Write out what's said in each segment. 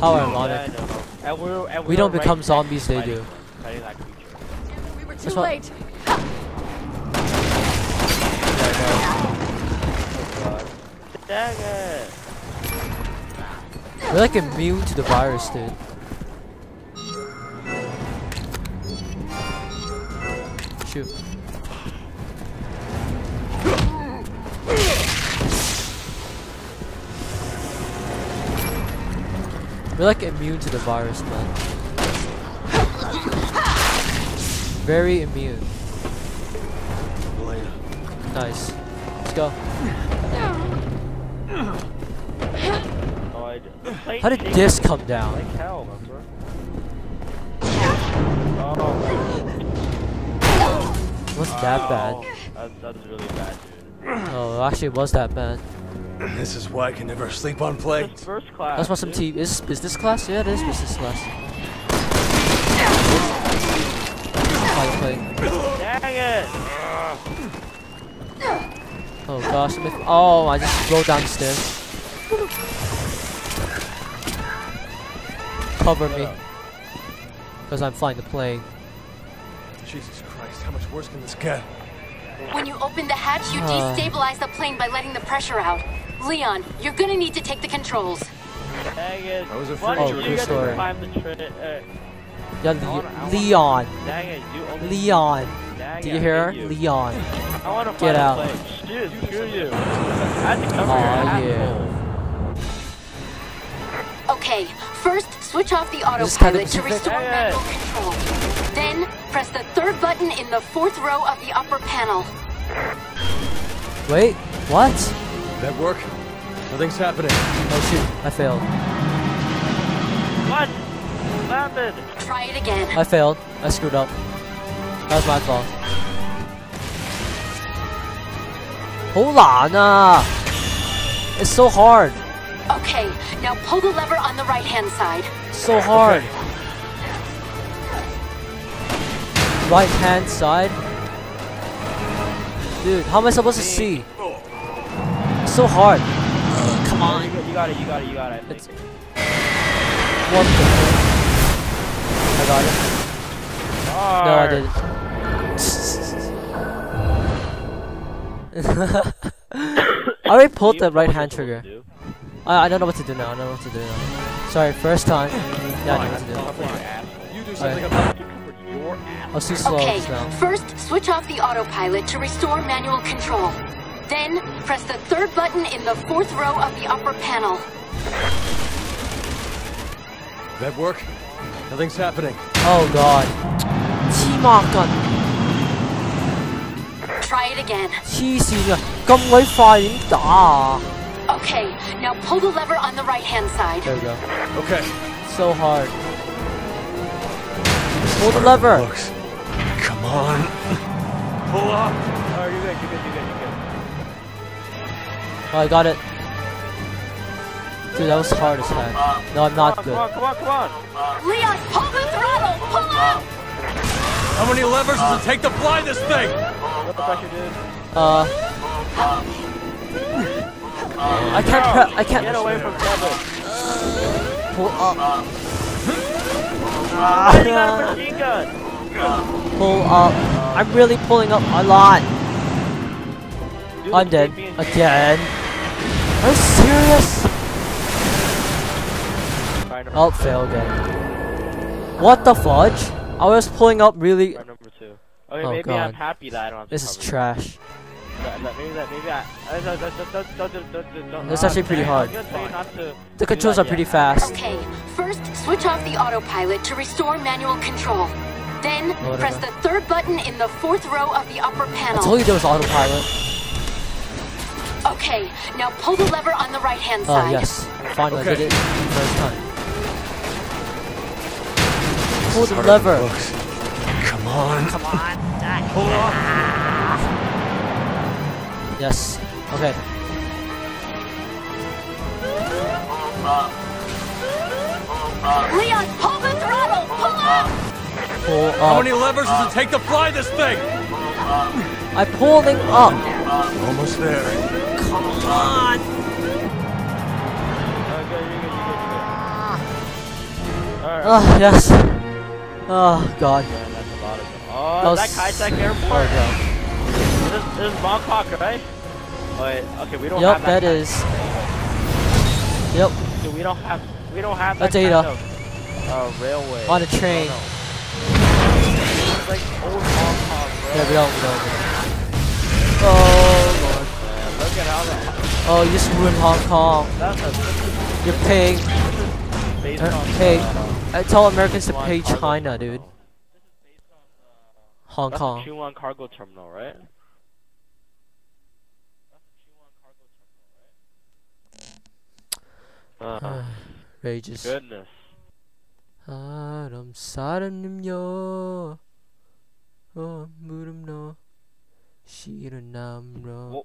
How ironic. Yeah, we don't become right zombies, they do. We were too late. We're like immune to the virus, dude. Shoot. We're like immune to the virus, man. Very immune. Nice. Let's go. How did this come down? It wasn't that bad. That's really bad, dude. Oh, actually it was that bad. This is why I can never sleep on planes. That's what some team is business class? Yeah, it is business class. Dang it! Oh gosh, oh, I just rolled downstairs. Cover me. Because I'm flying the plane. Jesus Christ, how much worse can this get? When you open the hatch, you destabilize the plane by letting the pressure out. Leon, you're gonna need to take the controls. Dang it. I was afraid you were gonna climb the Leon. Dang it, Leon. Dang, do you hear her? Leon. I wanna get out. Dude, screw you. I had to cover your asshole. Okay, first switch off the autopilot to restore manual control. Then press the third button in the fourth row of the upper panel. Wait, what? Did that work? Nothing's happening. Oh shoot, I failed. What? What happened? Try it again. I failed. I screwed up. That was my fault. Hold on, it's so hard. Okay, now pull the lever on the right-hand side. So hard. Okay. Right-hand side? Dude, how am I supposed to see? It's so hard. Come on. You got it, you got it, you got it. It's... What the heck? I got it. Hard. No, I didn't. I already pulled the right hand trigger. I don't know what to do now. I don't know what to do now. Sorry, first time. Yeah, I don't know what to do. You do something about your ass. I was too slow. Okay, first switch off the autopilot to restore manual control. Then press the third button in the fourth row of the upper panel. Did that work? Nothing's happening. Oh god. T-Mark on. Try it again. Okay, now pull the lever on the right-hand side. There we go. Okay. So hard. Pull the lever. Come on. Pull up. Oh, you're good, you're good, you're good, you're good. Oh, I got it. Dude, that was hard as heck. No, I'm not good. Come on, come on, come on. Leon, pull the throttle. Pull up. How many levers does it take to fly this thing? What the pressure did? I can't. I can't. Get away from trouble. Pull up. Pull up. I'm really pulling up a lot. I'm dead again. Are you serious? I'll fail again. What the fudge? I was pulling up really. Okay, oh, maybe god. I'm happy that I don't have to. This is trash. That's actually pretty hard. The controls are pretty fast. Okay, first switch off the autopilot to restore manual control. Then press the third button in the fourth row of the upper panel. I told you there was autopilot. Okay, now pull the lever on the right hand side. Oh yes, finally I did it first time. Pull the lever. Come on. Come on. Pull up. Yes. Okay. Leon, pull the throttle. Pull up. Pull up. How many levers does it take to fly this thing? I'm pulling up. Almost there. Come on. Oh, yes. Oh, God. Yeah, that's the bottom. Oh, that Kai Tak airport. Oh, this is Mong Kok, right? Wait, okay, we don't have that. Yep, that is. Yep. Dude, we don't have that kind of railway. On a train. Oh, no. It's like old Mong Kok, bro. Yeah, we don't. Oh, Lord. Man, look at how that. Oh, you just ruined Hong Kong. That's a... You're paying. Hey, I tell Americans to pay China, dude. Hong Kong. That's a Q1 cargo terminal, right? Rages. Goodness. I'm sad and yo. Oh, mudum no. She don't know.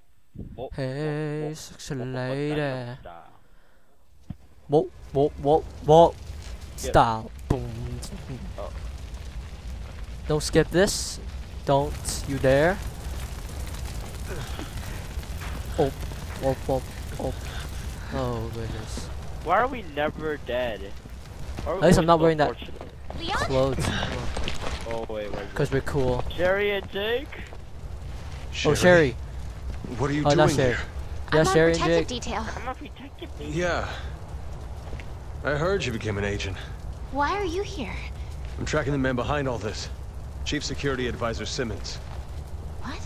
Hey, such a lady. Whoop. Style. Boom. Oh. Don't skip this. Don't you dare. Oh. Oh goodness. Why are we never dead? At least I'm not wearing that clothes. Oh wait, because we're cool. Sherry and Jake. Sherry. Oh Sherry. What are you doing here? Yeah, I'm Sherry and Jake. Detail. I'm on protective detail. Yeah. I heard you became an agent. Why are you here? I'm tracking the man behind all this. Chief Security Advisor Simmons. What?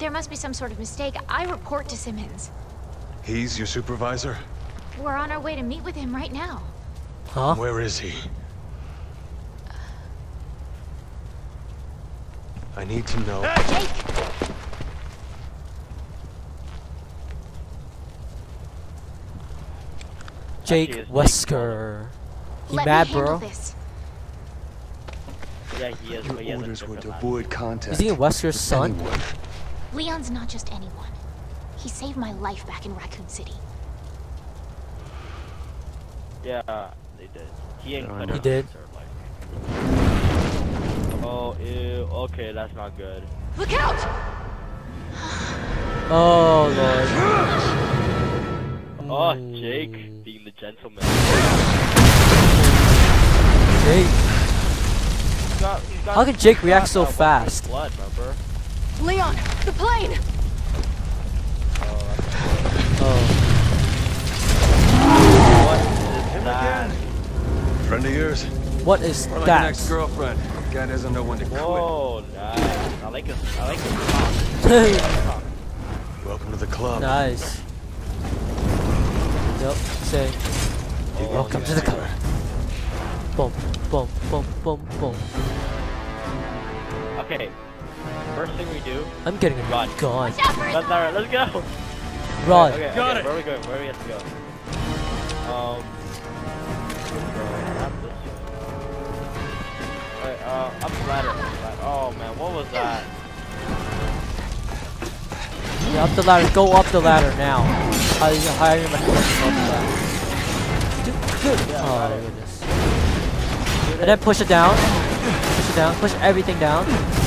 There must be some sort of mistake. I report to Simmons. He's your supervisor? We're on our way to meet with him right now. Huh? Where is he? I need to know. Jake! Jake Wisker. He mad, bro. Yeah, he is. Your orders were to avoid contact. Is he Wesker's son? Anyone. Leon's not just anyone. He saved my life back in Raccoon City. Yeah, they did. He did. Oh, ew. Okay, that's not good. Look out! Oh Lord. Oh, Jake. The gentleman. Jake. How could Jake react so fast? Blood, Leon, the plane. What is that? Friend of yours. What is that? Like next girlfriend. Guy doesn't know when to quit. Oh, nice. I like him. Welcome to the club. Nice. Yep, say welcome to the club. Boom. Okay. First thing we do. I'm getting a gun. Let's go. Run. Okay, got it. Where are we going? Where do we have to go? Alright, up the ladder. Oh man, what was that? Yeah, up the ladder. Go up the ladder now. How you hire him? Oh goodness! And then push it down. Push everything down.